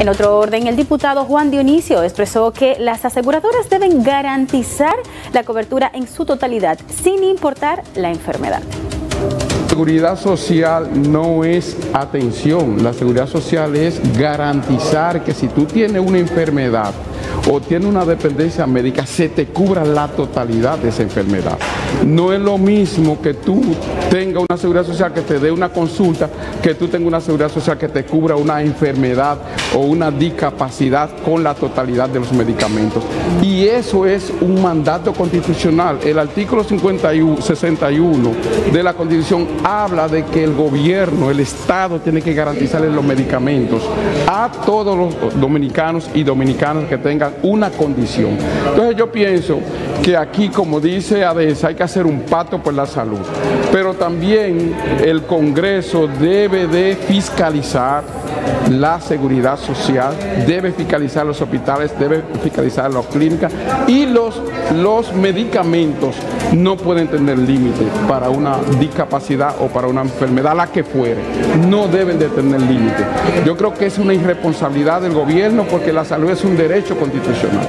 En otro orden, el diputado Juan Dionisio expresó que las aseguradoras deben garantizar la cobertura en su totalidad, sin importar la enfermedad. La seguridad social no es atención, la seguridad social es garantizar que si tú tienes una enfermedad o tienes una dependencia médica, se te cubra la totalidad de esa enfermedad. No es lo mismo que tú tengas una seguridad social que te dé una consulta, que tú tengas una seguridad social que te cubra una enfermedad o una discapacidad con la totalidad de los medicamentos. Y eso es un mandato constitucional. El artículo 61 de la Constitución habla de que el gobierno, el Estado, tiene que garantizarles los medicamentos a todos los dominicanos y dominicanas que tengan una condición. Entonces yo pienso que aquí, como dice ADES, hay que hacer un pacto por la salud, pero también el Congreso debe de fiscalizar la seguridad social, debe fiscalizar los hospitales, debe fiscalizar las clínicas, y los medicamentos no pueden tener límite para una discapacidad o para una enfermedad, la que fuere, no deben de tener límite. Yo creo que es una irresponsabilidad del gobierno, porque la salud es un derecho constitucional.